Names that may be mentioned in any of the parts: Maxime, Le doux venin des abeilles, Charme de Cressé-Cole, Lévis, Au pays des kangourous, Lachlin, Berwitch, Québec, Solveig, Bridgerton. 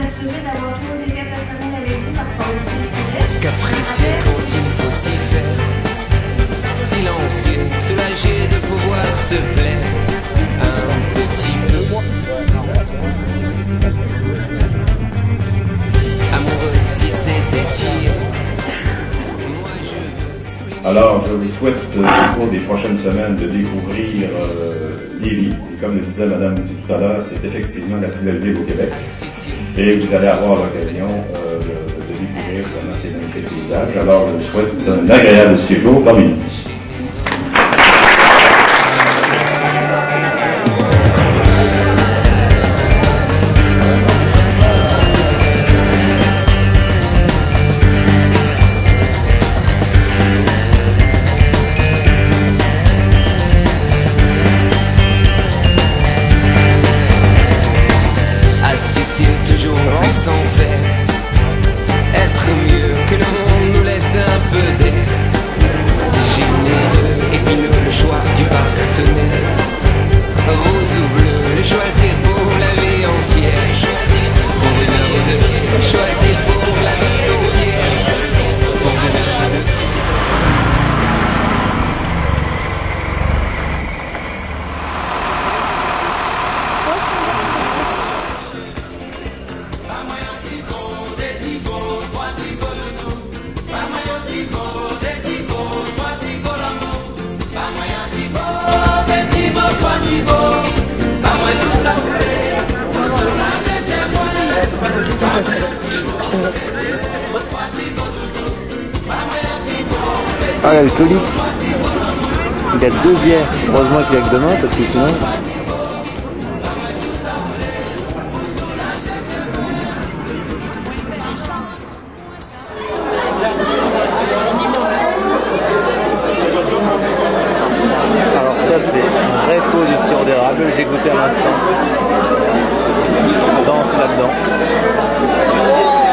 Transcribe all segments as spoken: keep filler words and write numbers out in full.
assurer d'avoir tous nos effets personnels avec vous parce qu'on est décidé. Capricieux, continue, aussi faire. Silencieux, soulagé de pouvoir se plaire un petit peu. Amoureux, si c'était hier. Alors, je vous souhaite, euh, au cours des prochaines semaines, de découvrir euh, Lévis. Et comme le disait Mme tout à l'heure, c'est effectivement la plus belle ville au Québec. Et vous allez avoir l'occasion euh, de, de découvrir vraiment ces magnifiques paysages. Alors, je vous souhaite un agréable séjour parmi nous. Un alcoolique, il a deux bières, heureusement qu'il a que demain parce que sinon... Alors ça c'est un vrai pot de sirop d'érable, j'ai goûté à l'instant, on danse là-dedans.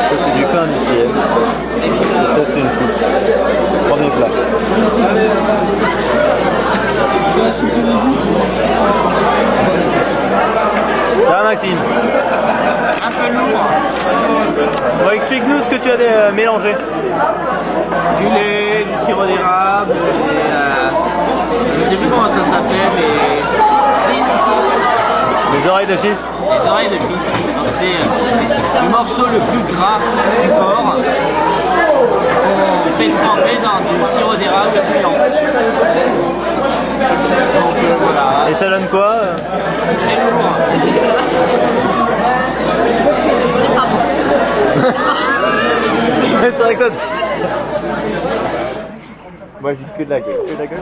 Ça c'est du pain industriel, et ça c'est une soupe. Premier plat. Ça va Maxime? Un peu lourd. Bon, explique-nous ce que tu as euh, mélangé. Du lait, du sirop d'érable, euh, je ne sais plus comment ça s'appelait, mais... Fils. Des oreilles de fils. Des oreilles de fils. C'est euh, le morceau le plus gras du porc. Fait tremper dans du sirop d'érable depuis longtemps. Voilà. Et ça donne quoi? Très lourd. C'est pas bon. C'est vrai que toi. Moi j'ai que de la gueule. Que de la gueule.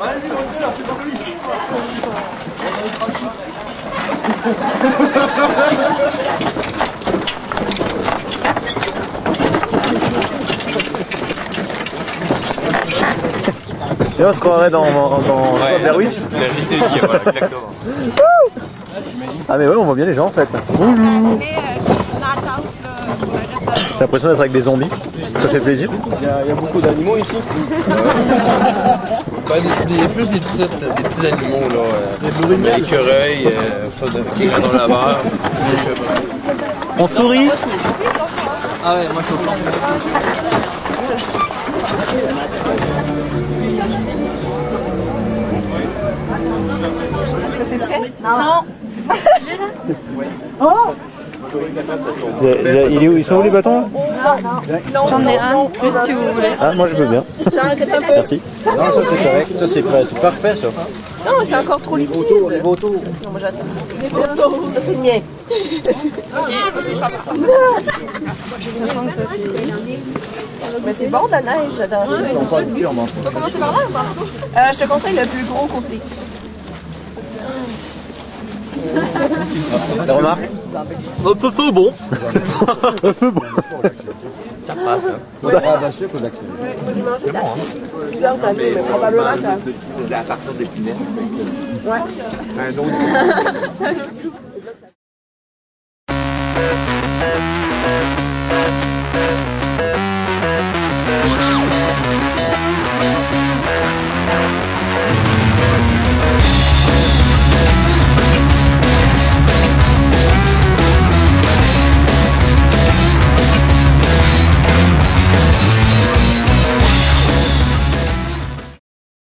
Allez-y, montez là, c'est parti. Et on se croirait dans, dans, dans ouais, Berwitch. La vie de Guy, voilà, exactement. Ah mais ouais, on voit bien les gens en fait. Bonjour. T'as l'impression d'être avec des zombies, ça fait plaisir. Il y a, il y a beaucoup d'animaux ici. Il y a plus des, petites, des petits animaux, là. Euh, L'écureuil, euh, granon laveur, les chevaux. On sourit? Ah ouais, moi je suis au plan. Ça c'est prêt? Non. Oh! Il est où, ils sont où les bâtons? J'en ai un de plus si vous voulez. Ah, moi je veux bien. Merci. Non, ça c'est correct, ça c'est prêt, c'est parfait ça. Non, c'est encore trop liquide. Les vautours. Non, moi j'attends. Les vautours, ça c'est le mien. Mais c'est bon de la neige, j'adore. On va commencer par là ou pas? Je te conseille le plus gros côté. T'as remarqué? Un peu peu bon. Un peu bon. Ça passe. Hein. Ça va attacher pour l'accès. C'est bon. Plusieurs hein. Salés, mais probablement ça. À partir des pinettes. Ouais. Un autre.